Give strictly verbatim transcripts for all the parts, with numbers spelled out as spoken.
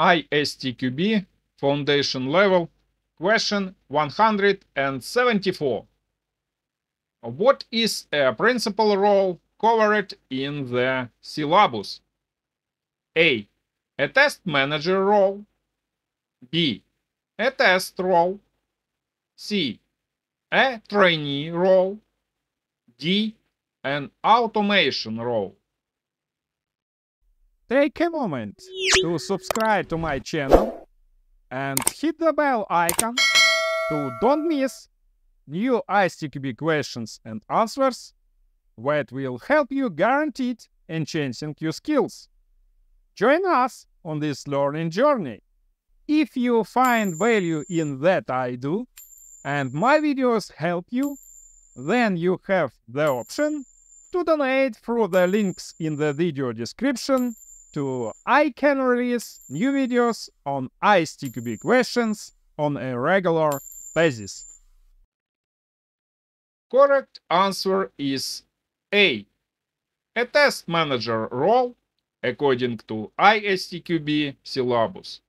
I S T Q B Foundation Level, question one hundred seventy-four. What is a principal role covered in the syllabus? A. A test manager role. B. A test role. C. A trainee role. D. An automation role. Take a moment to subscribe to my channel and hit the bell icon to don't miss new I S T Q B questions and answers that will help you guaranteed enhancing your skills. Join us on this learning journey. If you find value in that I do and my videos help you, then you have the option to donate through the links in the video description to I can release new videos on I S T Q B questions on a regular basis. Correct answer is A. A test manager role according to I S T Q B syllabus.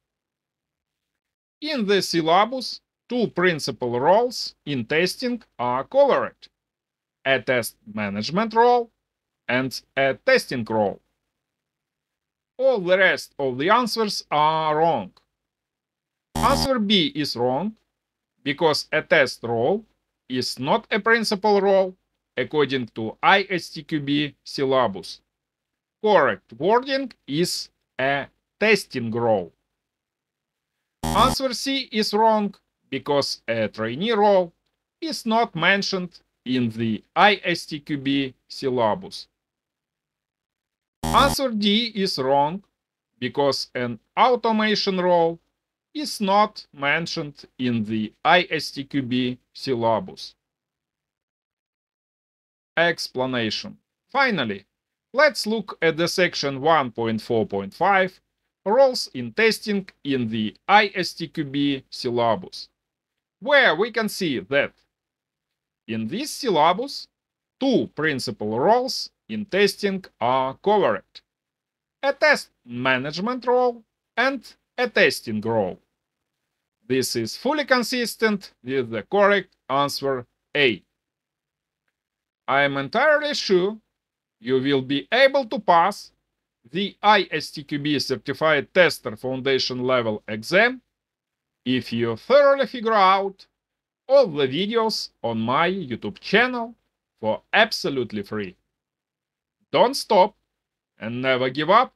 In the syllabus, two principal roles in testing are covered: a test management role and a testing role. All the rest of the answers are wrong. Answer B is wrong, because a test role is not a principal role according to I S T Q B syllabus. Correct wording is a testing role. Answer C is wrong, because a trainee role is not mentioned in the I S T Q B syllabus. Answer D is wrong, because an automation role is not mentioned in the I S T Q B syllabus. Explanation. Finally, let's look at the section one point four point five, roles in testing in the I S T Q B syllabus, where we can see that in this syllabus two principal roles in testing are covered: a test management role and a testing role. This is fully consistent with the correct answer A. I am entirely sure you will be able to pass the I S T Q B Certified Tester Foundation Level exam if you thoroughly figure out all the videos on my YouTube channel for absolutely free. Don't stop and never give up.